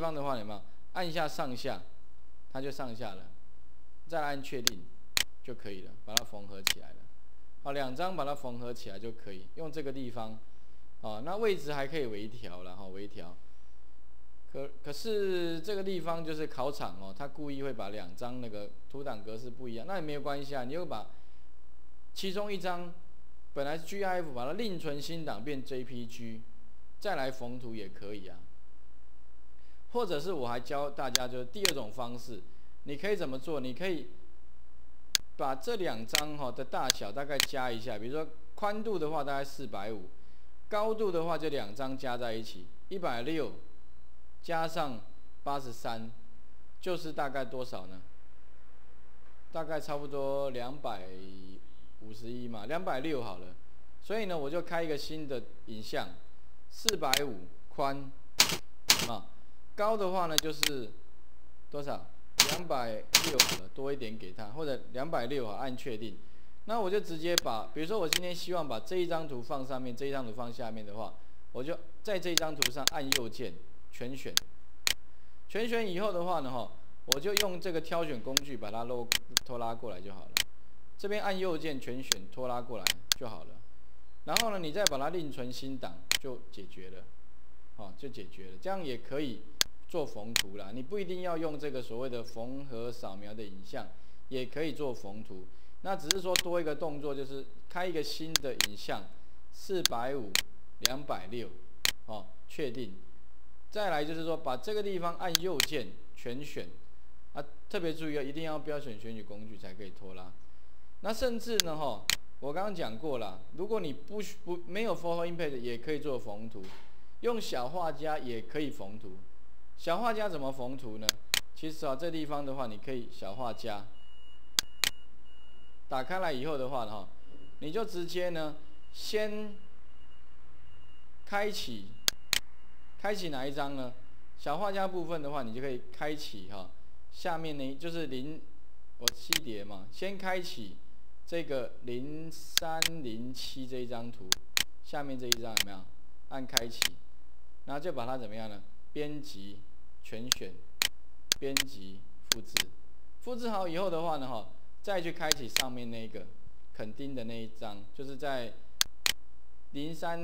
方的话，有没有按一下上下，它就上下了，再按确定就可以了，把它缝合起来了。好，两张把它缝合起来就可以，用这个地方。哦，那位置还可以微调啦，然后微调。可是这个地方就是考场哦，他故意会把两张那个图档格式不一样，那也没有关系啊，你就把其中一张本来是 GIF， 把它另存新档变 JPG， 再来缝图也可以啊。或者是我还教大家就是第二种方式，你可以怎么做？你可以把这两张哈的大小大概加一下，比如说宽度的话大概450，高度的话就两张加在一起160。加上83，就是大概多少呢？大概差不多251嘛，260好了。所以呢，我就开一个新的影像，450宽啊，高的话呢就是多少？260好了，多一点给他，或者260啊，按确定。那我就直接把，比如说我今天希望把这一张图放上面，这一张图放下面的话，我就在这一张图上按右键。全选，全选以后的话呢，哈，我就用这个挑选工具把它拖拉过来就好了。这边按右键全选拖拉过来就好了。然后呢，你再把它另存新档就解决了，哦，就解决了。这样也可以做缝图啦，你不一定要用这个所谓的缝合扫描的影像，也可以做缝图。那只是说多一个动作，就是开一个新的影像，450、260，哦，确定。再来就是说，把这个地方按右键全选，啊，特别注意哦，一定要标选选取工具才可以拖拉。那甚至呢，哈，我刚刚讲过了，如果你没有 Photo Impact 也可以做缝图，用小画家也可以缝图。小画家怎么缝图呢？其实啊，这地方的话，你可以小画家打开来以后的话呢，哈，你就直接呢先开启哪一张呢？小画家部分的话，你就可以开启哈、哦，下面呢就是我七叠嘛，先开启这个0307这一张图，下面这一张有没有？按开启，然后就把它怎么样呢？编辑全选，编辑复制，复制好以后的话呢，哈，再去开启上面那个肯定的那一张，就是在03